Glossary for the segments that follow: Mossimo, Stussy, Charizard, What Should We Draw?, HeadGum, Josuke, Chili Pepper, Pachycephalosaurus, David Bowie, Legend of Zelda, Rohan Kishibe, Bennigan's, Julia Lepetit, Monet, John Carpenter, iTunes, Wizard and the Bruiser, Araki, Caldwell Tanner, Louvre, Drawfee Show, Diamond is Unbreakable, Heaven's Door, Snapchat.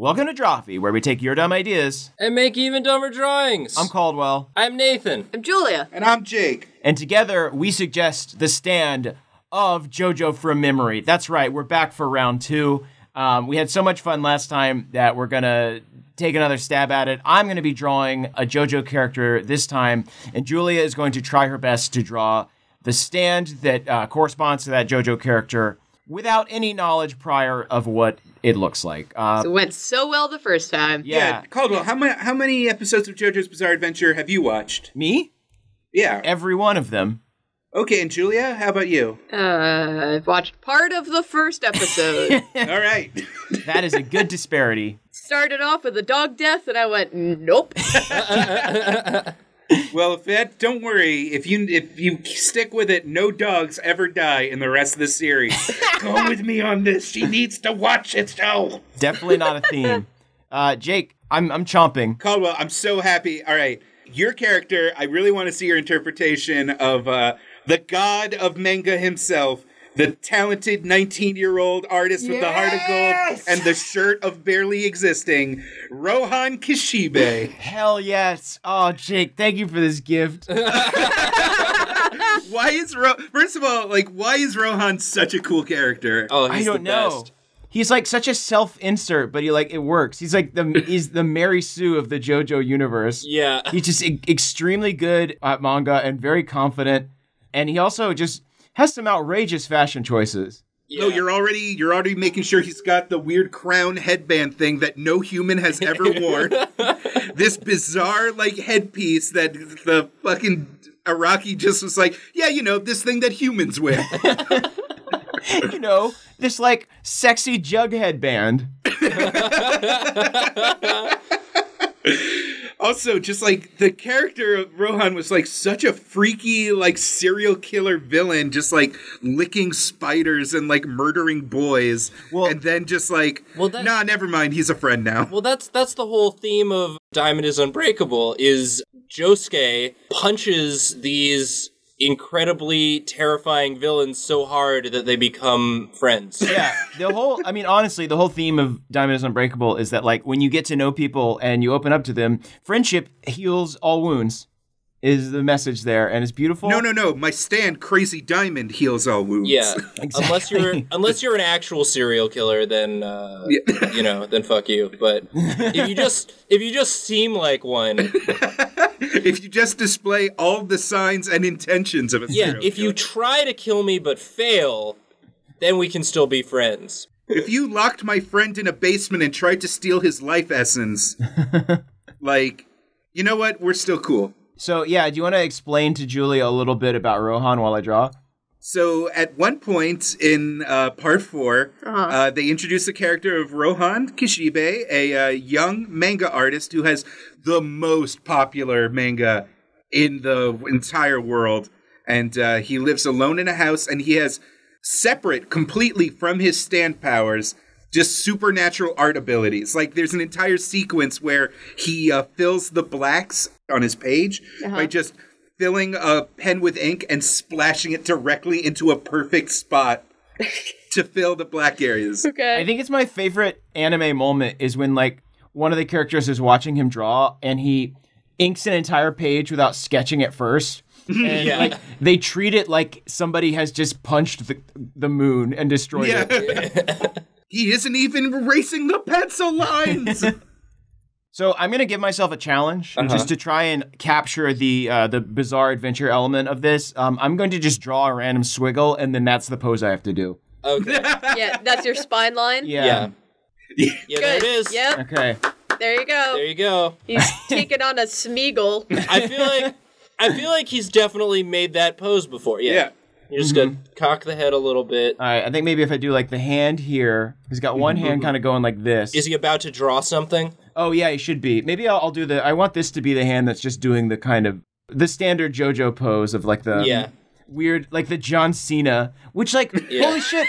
Welcome to Drawfee, where we take your dumb ideas and make even dumber drawings. I'm Caldwell. I'm Nathan. I'm Julia. And I'm Jake. And together, we suggest the stand of JoJo from memory. That's right, we're back for round two. We had so much fun last time that we're gonna take another stab at it. I'm gonna be drawing a JoJo character this time, and Julia is going to try her best to draw the stand that corresponds to that JoJo character without any knowledge prior of what it looks like. So it went so well the first time. Yeah. Caldwell, how many episodes of JoJo's Bizarre Adventure have you watched? Me? Yeah. Every one of them. Okay, and Julia, how about you? I've watched part of the first episode. All right. That is a good disparity. Started off with a dog death, and I went, nope. Well, if that, don't worry. If you stick with it, no dogs ever die in the rest of the series. Go with me on this. She needs to watch it show. Definitely not a theme. Jake, I'm chomping. Caldwell, I'm so happy. All right, your character. I really want to see your interpretation of the god of manga himself, the talented 19-year-old artist with the heart of gold and the shirt of barely existing, Rohan Kishibe. Hell yes. Oh, Jake, thank you for this gift. First of all, why is Rohan such a cool character? Oh, he's the best. I don't know. He's like such a self-insert, but it works. He's like he's the Mary Sue of the JoJo universe. Yeah. He's just extremely good at manga and very confident. And he also just has some outrageous fashion choices. Yeah. No, you're already making sure he's got the weird crown headband thing that no human has ever worn. This bizarre headpiece that the fucking Araki just was like, yeah, this thing that humans wear. This sexy jug headband. Also, just, the character of Rohan was, such a freaky, serial killer villain, just, licking spiders and, murdering boys. Well, and then just, nah, never mind, he's a friend now. Well, that's the whole theme of Diamond is Unbreakable, is Josuke punches these incredibly terrifying villains so hard that they become friends. Yeah, the whole theme of Diamond is Unbreakable is that, when you get to know people and you open up to them, friendship heals all wounds is the message there, and it's beautiful. No, my stand, Crazy Diamond, heals all wounds. Yeah, exactly. Unless you're an actual serial killer, then, yeah. Then fuck you. But if you just seem like one... If you just display all the signs and intentions of a serial killer. Yeah, if you try to kill me but fail, then we can still be friends. If you locked my friend in a basement and tried to steal his life essence, you know what? We're still cool. So, yeah, do you want to explain to Julia a little bit about Rohan while I draw? So, at one point in part four, they introduce the character of Rohan Kishibe, a young manga artist who has the most popular manga in the entire world. And he lives alone in a house, and he has, separate completely from his stand powers, just supernatural art abilities. There's an entire sequence where he fills the blacks on his page by just... filling a pen with ink and splashing it directly into a perfect spot to fill the black areas. Okay. I think it's my favorite anime moment is when, one of the characters is watching him draw and he inks an entire page without sketching it first. And, they treat it like somebody has just punched the moon and destroyed it. He isn't even erasing the pencil lines! So I'm going to give myself a challenge just to try and capture the bizarre adventure element of this. I'm going to just draw a random swiggle, and then that's the pose I have to do. Okay. Yeah, that's your spine line? Yeah. Yeah, there it is. Yep. Okay. There you go. There you go. He's taking on a Smeagol. I feel like he's definitely made that pose before. Yeah. You're just going to cock the head a little bit. All right, I think maybe if I do, the hand here, he's got one hand kind of going like this. Is he about to draw something? Oh, yeah, he should be. Maybe I'll do I want this to be the hand that's just doing the kind of... the standard JoJo pose of, the... Yeah. Weird... the John Cena, which, holy shit...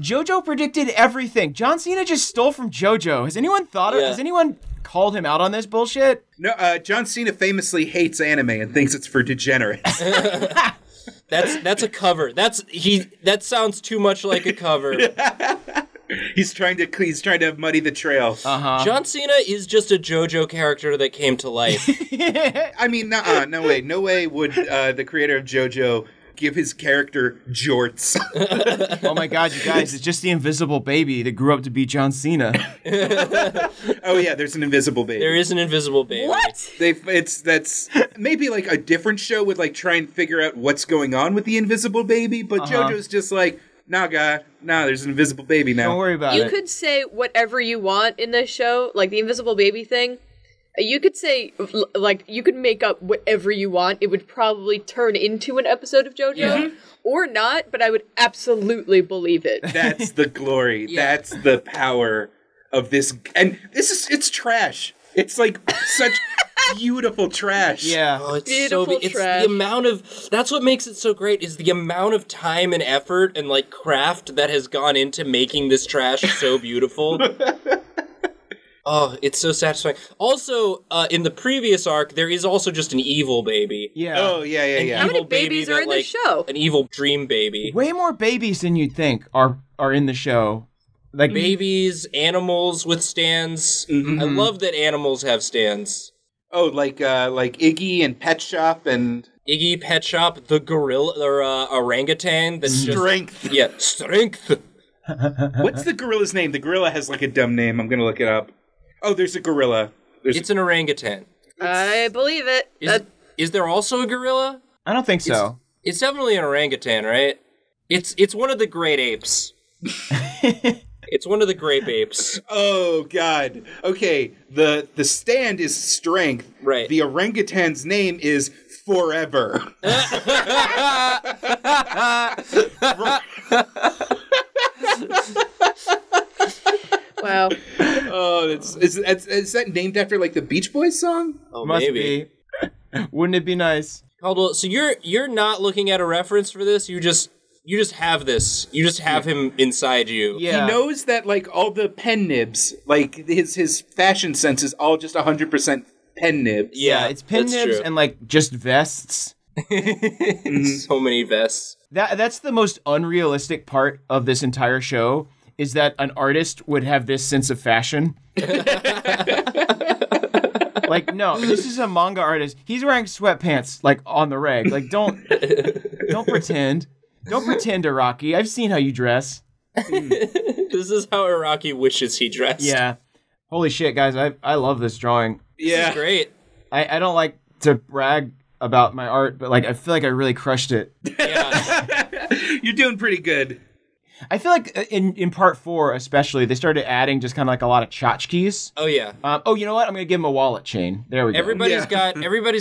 JoJo predicted everything. John Cena just stole from JoJo. Has anyone thought of... Has anyone called him out on this bullshit? No, John Cena famously hates anime and thinks it's for degenerates. That's a cover. That sounds too much like a cover. He's trying to muddy the trail. Uh-huh. John Cena is just a JoJo character that came to life. I mean, no way would the creator of JoJo give his character jorts. Oh my God, you guys, it's just the invisible baby that grew up to be John Cena. Oh yeah, there's an invisible baby. There is an invisible baby. What? That's maybe like a different show would like try and figure out what's going on with the invisible baby, but uh-huh. JoJo's just like, nah, there's an invisible baby now. Don't worry about it. You could say whatever you want in this show, like the invisible baby thing. You could say, like, you could make up whatever you want. It would probably turn into an episode of JoJo, or not, but I would absolutely believe it. That's the glory. Yeah. That's the power of this. And it's trash. It's like such beautiful trash. Yeah. Oh, it's beautiful so trash. It's the amount of, that's what makes it so great, is the amount of time and effort and, like, craft that has gone into making this trash so beautiful. Oh, it's so satisfying. Also, in the previous arc, there is also just an evil baby. Yeah. Oh, yeah. How many babies are in the show? An evil dream baby. Way more babies than you'd think are in the show. Like babies, animals with stands. Mm-hmm. I love that animals have stands. Oh, like Iggy and Pet Shop and... Iggy, Pet Shop, the gorilla, or orangutan. That's strength. Just, yeah, strength. What's the gorilla's name? The gorilla has like a dumb name. I'm going to look it up. Oh, there's a gorilla. It's an orangutan. I believe it. Is there also a gorilla? I don't think so. It's definitely an orangutan, right? It's one of the great apes. It's one of the grape apes. Oh, God. Okay, the stand is strength. Right. The orangutan's name is Forever. Wow. Oh, is that named after like the Beach Boys song? Oh, must maybe. Be. Wouldn't it be nice? Caldwell, so you're not looking at a reference for this. You just have this. You just have him inside you. Yeah. He knows that like all the pen nibs, like his fashion sense is all just 100% pen nibs. Yeah, it's pen nibs true. And like just vests. So many vests. That's the most unrealistic part of this entire show. Is that an artist would have this sense of fashion. Like, no, this is a manga artist. He's wearing sweatpants, like, on the reg. Like, don't pretend. Don't pretend, Araki. I've seen how you dress. This is how Araki wishes he dressed. Yeah. Holy shit, guys, I love this drawing. Yeah. This is great. I don't like to brag about my art, but, like, I feel like I really crushed it. Yeah. You're doing pretty good. I feel like in part 4 especially, they started adding just kind of like a lot of tchotchkes. Oh yeah. Oh, you know what? I'm gonna give him a wallet chain. There we go. Everybody's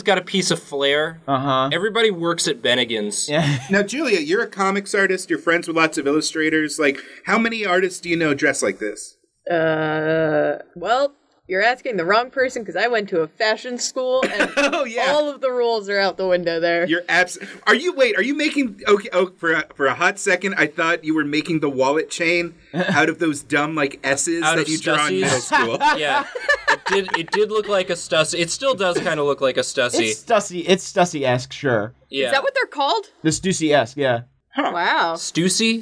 got a piece of flair. Uh huh. Everybody works at Bennigan's. Yeah. Now, Julia, you're a comics artist. You're friends with lots of illustrators. Like, how many artists do you know dress like this? Well, you're asking the wrong person because I went to a fashion school, and all of the rules are out the window there. You're Are you making? Okay, for a hot second, I thought you were making the wallet chain out of those dumb like S's that you draw in middle school. Yeah, it did look like a Stussy. It still does kind of look like a Stussy. It's Stussy. It's Stussy-esque, sure. Yeah. Is that what they're called? The Stussy-esque, yeah. Huh. Wow. Stussy.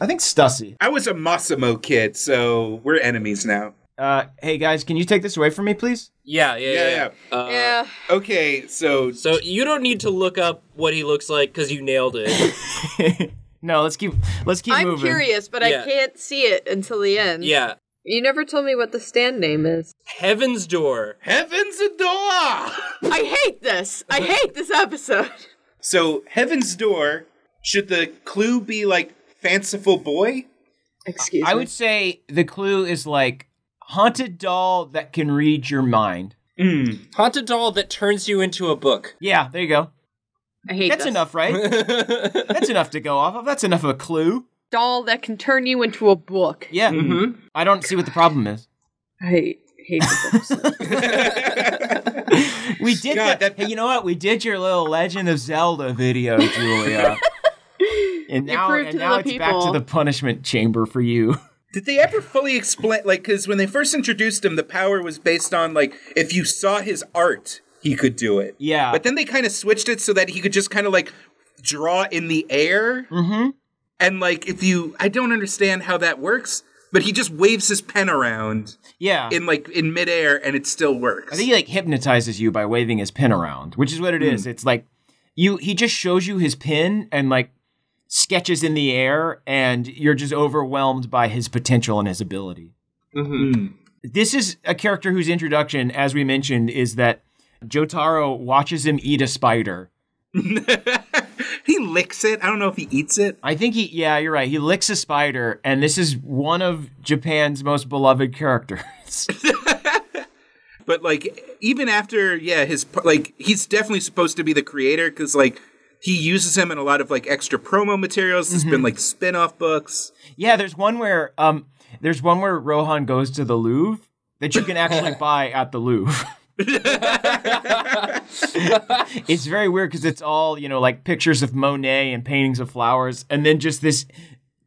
I think Stussy. I was a Mossimo kid, so we're enemies now. Hey guys, can you take this away from me, please? Yeah. Yeah. Okay, so you don't need to look up what he looks like because you nailed it. No, let's keep moving. I'm curious, but I can't see it until the end. Yeah. You never told me what the stand name is. Heaven's Door. Heaven's Door. I hate this. I hate this episode. So Heaven's Door. Should the clue be like fanciful boy? Excuse me. I would say the clue is like. Haunted doll that can read your mind. Mm. Haunted doll that turns you into a book. Yeah, there you go. I hate That's enough, right? That's enough to go off of. That's enough of a clue. Doll that can turn you into a book. Yeah. Mm-hmm. I don't see what the problem is. I hate the books. We did that. Hey, you know what? We did your little Legend of Zelda video, Julia. and now it's back to the punishment chamber for you. Did they ever fully explain, like, because when they first introduced him, the power was based on, like, if you saw his art, he could do it. Yeah. But then they kind of switched it so that he could just kind of, like, draw in the air. Mm-hmm. And, like, if you, I don't understand how that works. but he just waves his pen around. Yeah. In midair, and it still works. I think he like hypnotizes you by waving his pen around, which is what it is. It's like he just shows you his pen and like sketches in the air, and you're just overwhelmed by his potential and his ability. This is a character whose introduction, as we mentioned, is that Jotaro watches him eat a spider. He licks it. I don't know if he eats it. I think he, yeah, you're right. He licks a spider, and this is one of Japan's most beloved characters. But, like, even after, yeah, his, like, he's definitely supposed to be the creator, because, like, he uses him in a lot of, like, extra promo materials. There's been, like, spin-off books. Yeah, there's one where Rohan goes to the Louvre that you can actually buy at the Louvre. It's very weird because it's all, you know, like pictures of Monet and paintings of flowers, and then just this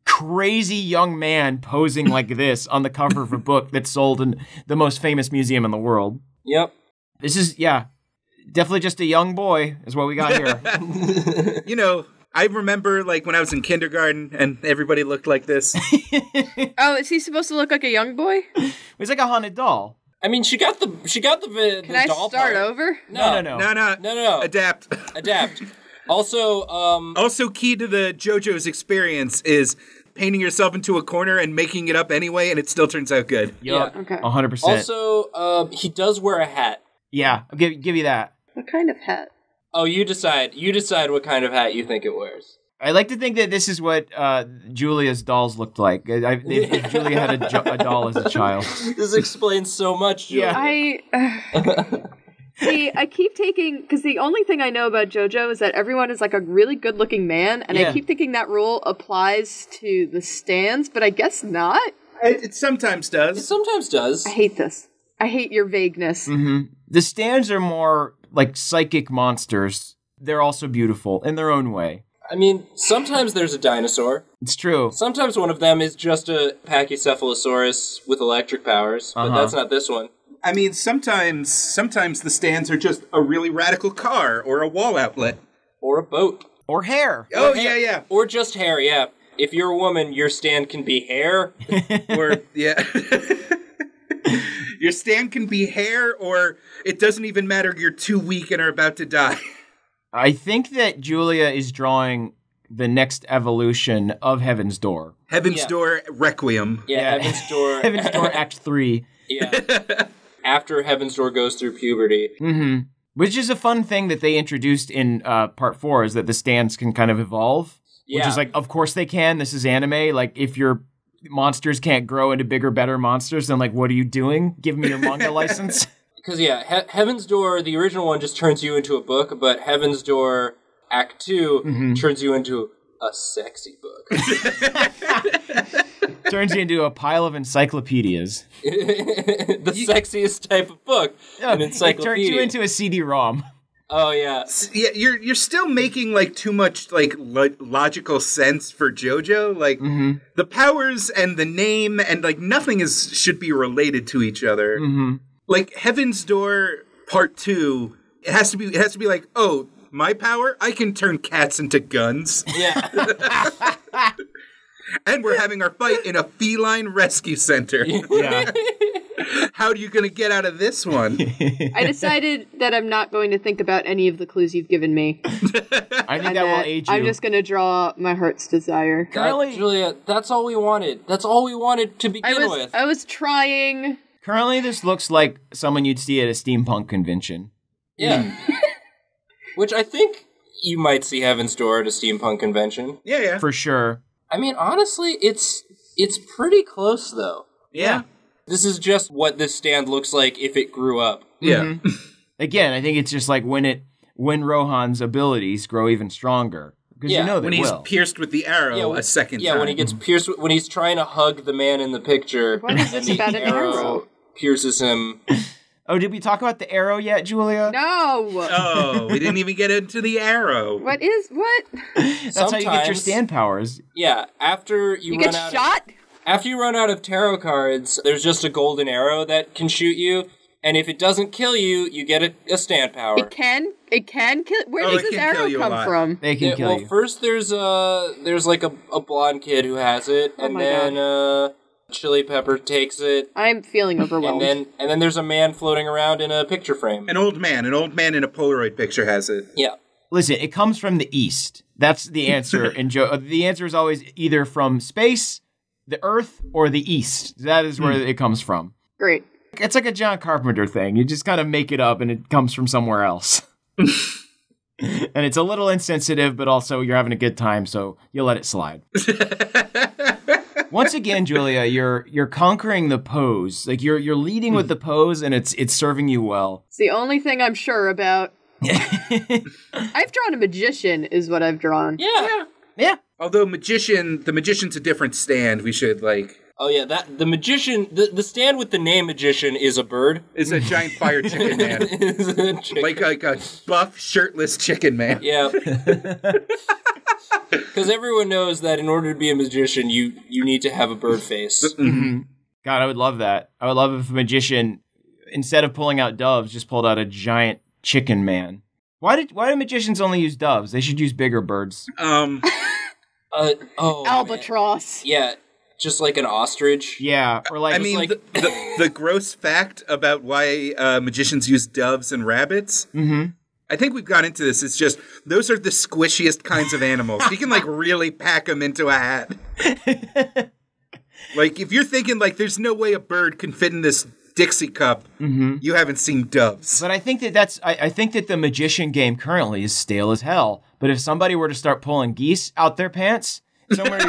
crazy young man posing like this on the cover of a book that's sold in the most famous museum in the world. Yep. This is, yeah, definitely just a young boy is what we got here. You know, I remember, like, when I was in kindergarten and everybody looked like this. Oh, is he supposed to look like a young boy? He's like a haunted doll. I mean, she got the Can I doll start part. Over? No. Adapt. Also key to the JoJo's experience is painting yourself into a corner and making it up anyway, and it still turns out good. Yep. Yeah. Okay. 100%. Also, he does wear a hat. Yeah, I'll give you that. What kind of hat? Oh, you decide. You decide what kind of hat you think it wears. I like to think that this is what Julia's dolls looked like. If Julia had a doll as a child. This explains so much, Julia. Yeah. See, I keep taking... Because the only thing I know about JoJo is that everyone is like a really good-looking man, and I keep thinking that rule applies to the stands, but I guess not. It sometimes does. It sometimes does. I hate this. I hate your vagueness. The stands are more... like psychic monsters, they're also beautiful in their own way. I mean, sometimes there's a dinosaur. It's true. Sometimes one of them is just a pachycephalosaurus with electric powers, but that's not this one. I mean, sometimes the stands are just a really radical car or a wall outlet. Or a boat. Or hair. Oh, or hair. Yeah. Or just hair, yeah. If you're a woman, your stand can be hair. Or, yeah. Your stand can be hair, or it doesn't even matter, you're too weak and are about to die. I think that Julia is drawing the next evolution of Heaven's Door. Heaven's Door Requiem. Yeah, Heaven's Door. Heaven's Door Act 3. Yeah. After Heaven's Door goes through puberty. Which is a fun thing that they introduced in Part 4, is that the stands can kind of evolve. Yeah. Which is like, of course they can, this is anime. Like, if you're... monsters can't grow into bigger, better monsters, then, like, what are you doing? Give me your manga license. Because, yeah, Heaven's Door, the original one, just turns you into a book, but Heaven's Door Act 2 turns you into a sexy book. Turns you into a pile of encyclopedias. Sexiest type of book, an encyclopedia. It turns you into a CD-ROM. Oh, yeah. Yeah, you're still making, like, too much, like, logical sense for JoJo. Like, the powers and the name and, like, nothing should be related to each other. Like, Heaven's Door Part 2, it has to be like, oh, my power? I can turn cats into guns. Yeah. And we're having our fight in a feline rescue center. Yeah. How are you going to get out of this one? I decided that I'm not going to think about any of the clues you've given me. I think that will age you. I'm just going to draw my heart's desire. Currently, Julia, that's all we wanted. That's all we wanted to begin with. I was trying. Currently, this looks like someone you'd see at a steampunk convention. Yeah. Which I think you might see Heaven's Door at a steampunk convention. Yeah, yeah. For sure. I mean, honestly, it's pretty close, though. Yeah. This is just what this stand looks like if it grew up. Yeah. Again, I think it's just like when Rohan's abilities grow even stronger. Because you know they will. When he's pierced with the arrow a second time. Yeah, when he gets pierced, when he's trying to hug the man in the picture, what is this about an arrow pierces him. Oh, did we talk about the arrow yet, Julia? No! Oh, we didn't even get into the arrow. What? That's how you get your stand powers. Yeah, after you run out... You get shot? After you run out of tarot cards, there's just a golden arrow that can shoot you, and if it doesn't kill you, you get a stand power. It can kill. Where does this arrow come from? They can kill you. Well, first there's like a blonde kid who has it, and then Chili Pepper takes it. I'm feeling overwhelmed. And then there's a man floating around in a picture frame. An old man in a Polaroid picture has it. Yeah. Listen, it comes from the east. That's the answer. And the answer is always either from space, the earth, or the east. That is where it comes from. Great. It's like a John Carpenter thing. You just kind of make it up and it comes from somewhere else. And it's a little insensitive, but also you're having a good time, so you'll let it slide. Once again, Julia, you're conquering the pose. Like you're leading with the pose, and it's serving you well. It's the only thing I'm sure about. I've drawn a magician, is what I've drawn. Yeah. Although the magician's a different stand. We should like. Oh yeah, the stand with the name magician is a bird. It's a giant fire chicken man. Like a buff shirtless chicken man. Yeah. Because everyone knows that in order to be a magician, you need to have a bird face. Mm-hmm. God, I would love that. I would love if a magician, instead of pulling out doves, just pulled out a giant chicken man. Why do magicians only use doves? They should use bigger birds. Albatross. Man. Yeah, just like an ostrich. Yeah, or like. I mean, like... the gross fact about why magicians use doves and rabbits. Mm-hmm. I think we've got into this. It's just, those are the squishiest kinds of animals. You can, like, really pack them into a hat. Like, if you're thinking, like, there's no way a bird can fit in this Dixie cup, you haven't seen doves. But I think that I think that the magician game currently is stale as hell. But if somebody were to start pulling geese out their pants, if somebody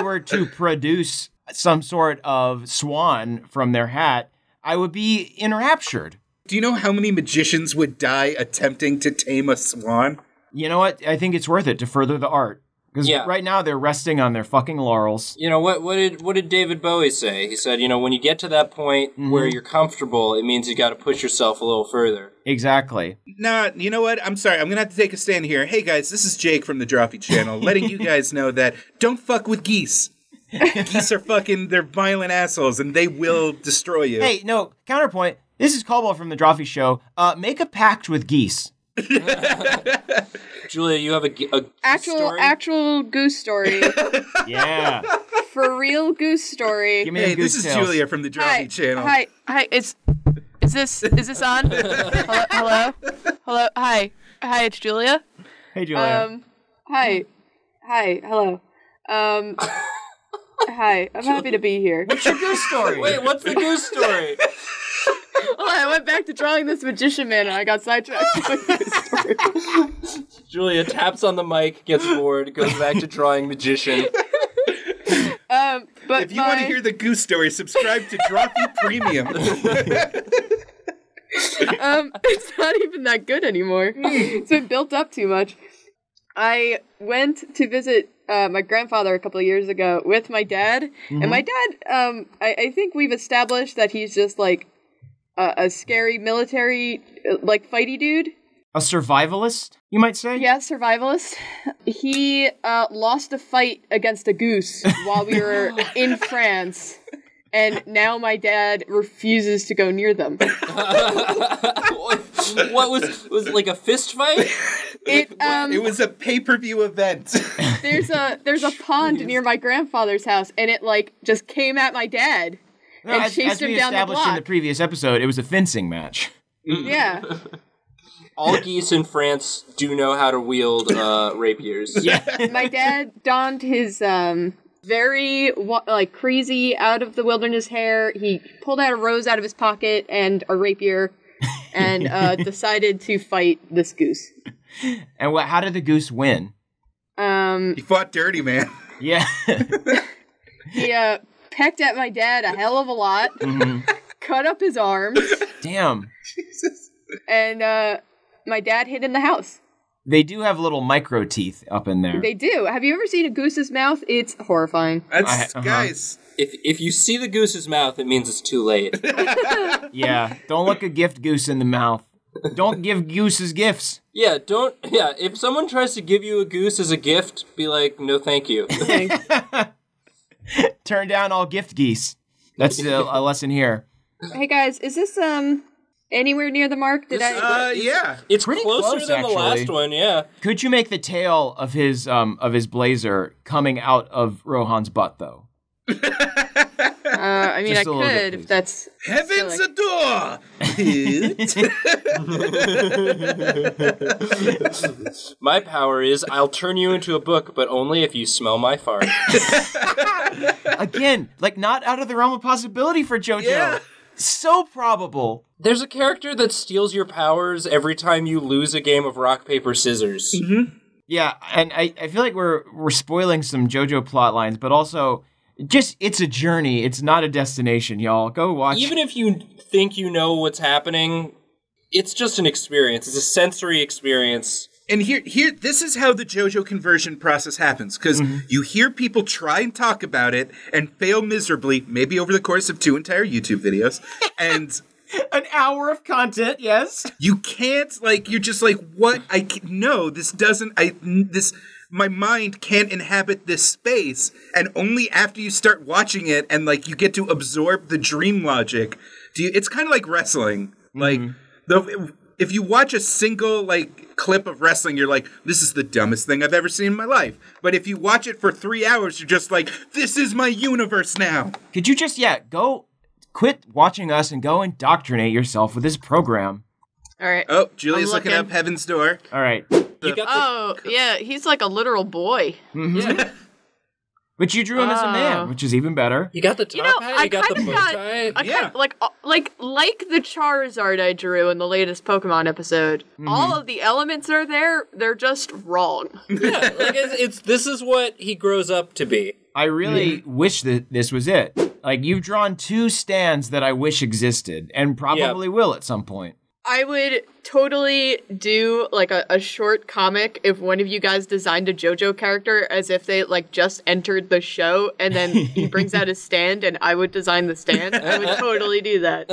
were to produce some sort of swan from their hat, I would be enraptured. Do you know how many magicians would die attempting to tame a swan? You know what? I think it's worth it to further the art. Because right now they're resting on their fucking laurels. You know, what did David Bowie say? He said, you know, when you get to that point where you're comfortable, it means you got to push yourself a little further. Exactly. Nah, you know what? I'm sorry. I'm going to have to take a stand here. Hey, guys, this is Jake from the Drawfee Channel letting you guys know that don't fuck with geese. Geese are fucking, they're violent assholes, and they will destroy you. Hey, no, counterpoint. This is Caldwell from the Drawfee Show. Make a pact with geese. Julia, you have a actual goose story. Yeah, for real goose story. Give me a goose tales. Is Julia from the Drawfee Channel. Hi. Is this on? Hello. Hi. It's Julia. Hey, Julia. Hi. Hello. Hi. I'm happy to be here. What's your goose story? Wait, what's the goose story? Well, I went back to drawing this magician man, and I got sidetracked. Julia taps on the mic, gets bored, goes back to drawing magician. But if you want to hear the goose story, subscribe to Drawfee Premium. It's not even that good anymore. It's been built up too much. I went to visit my grandfather a couple of years ago with my dad, and my dad, I think we've established that he's just like, a scary military, like, fighty dude. A survivalist, you might say? Yeah, survivalist. He lost a fight against a goose while we were in France, and now my dad refuses to go near them. What was it like a fist fight? It was a pay-per-view event. There's a pond near my grandfather's house, and it, like, just came at my dad. No, and chased him down the block. As we established in the previous episode, it was a fencing match. Yeah. All geese in France do know how to wield rapiers. Yeah. My dad donned his very like crazy out of the wilderness hair. He pulled out a rose out of his pocket and a rapier, and decided to fight this goose. And how did the goose win? He fought dirty, man. Yeah. He pecked at my dad a hell of a lot, cut up his arms. Damn. Jesus. And my dad hid in the house. They do have little micro teeth up in there. They do. Have you ever seen a goose's mouth? It's horrifying. That's, guys, if you see the goose's mouth, it means it's too late. Yeah, don't look a gift goose in the mouth. Don't give gooses gifts. Yeah, don't. Yeah, if someone tries to give you a goose as a gift, be like, no, thank you. Turn down all gift geese. That's a lesson here. Hey guys, is this anywhere near the mark? Yeah, it's pretty close, than actually. The last one. Yeah. Could you make the tail of his blazer coming out of Rohan's butt though? I mean, I could if that's... Heaven's a door! My power is I'll turn you into a book, but only if you smell my fart. Again, like, not out of the realm of possibility for JoJo. Yeah. So probable. There's a character that steals your powers every time you lose a game of rock, paper, scissors. Mm-hmm. Yeah, and I feel like we're spoiling some JoJo plot lines, but also... Just, it's a journey. It's not a destination, y'all. Go watch. Even if you think you know what's happening, it's just an experience. It's a sensory experience. And here, this is how the JoJo conversion process happens, because you hear people try and talk about it and fail miserably, maybe over the course of 2 entire YouTube videos, and... An hour of content, yes. You can't, like, you're just like, what? No, this doesn't, my mind can't inhabit this space, and only after you start watching it and, like, you get to absorb the dream logic, it's kind of like wrestling. Like, if you watch a single, like, clip of wrestling, you're like, this is the dumbest thing I've ever seen in my life. But if you watch it for 3 hours, you're just like, this is my universe now. Could you just, go quit watching us and go indoctrinate yourself with this program? All right. Oh, Julia's looking up Heaven's Door. All right. Yeah, he's like a literal boy. Yeah. But you drew him as a man, which is even better. You got the top hat, you got the bow tie. Like the Charizard I drew in the latest Pokemon episode. All of the elements are there, they're just wrong. Yeah, like this is what he grows up to be. I really wish that this was it. Like, you've drawn 2 stands that I wish existed, and probably will at some point. I would totally do, like, a short comic if one of you guys designed a JoJo character as if they, like, just entered the show, and then he brings out his stand, and I would design the stand. I would totally do that.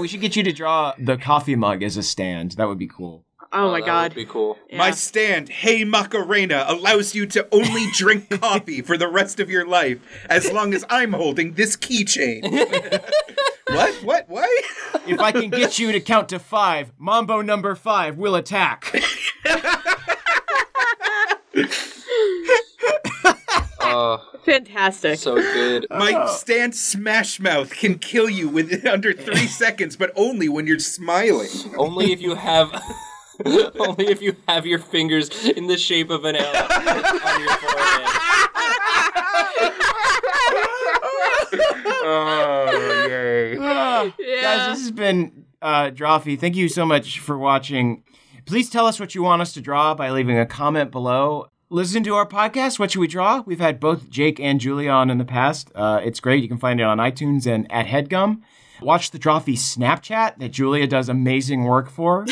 We should get you to draw the coffee mug as a stand. That would be cool. Oh, my God. That would be cool. Yeah. My stand, Hey Macarena, allows you to only drink coffee for the rest of your life as long as I'm holding this keychain. What? If I can get you to count to 5, Mambo number 5 will attack. Fantastic. So good. My stand Smash Mouth can kill you within under 3 seconds, but only when you're smiling. Only if you have... Only if you have your fingers in the shape of an L on your forehead. Oh, yay. Guys, this has been Drawfee. Thank you so much for watching. Please tell us what you want us to draw by leaving a comment below. Listen to our podcast, What Should We Draw? We've had both Jake and Julia on in the past. It's great. You can find it on iTunes and at HeadGum. Watch the Drawfee Snapchat that Julia does amazing work for.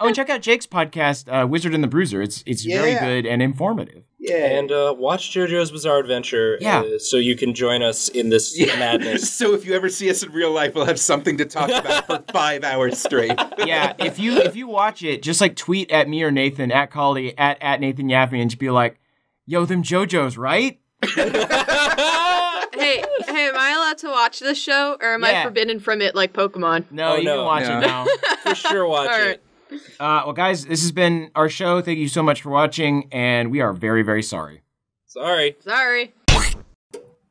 Oh, and check out Jake's podcast, Wizard and the Bruiser. It's very good and informative. Yeah, and watch JoJo's Bizarre Adventure so you can join us in this madness. So if you ever see us in real life, we'll have something to talk about for 5 hours straight. Yeah, if you watch it, just like tweet at me or Nathan, at Callie, at Nathan Yaffe, and just be like, yo, them JoJo's, right? Hey, am I allowed to watch this show, or am I forbidden from it like Pokemon? No, you can watch it now. For sure watch it. Well, guys, this has been our show. Thank you so much for watching, and we are very, very sorry. Sorry. Sorry.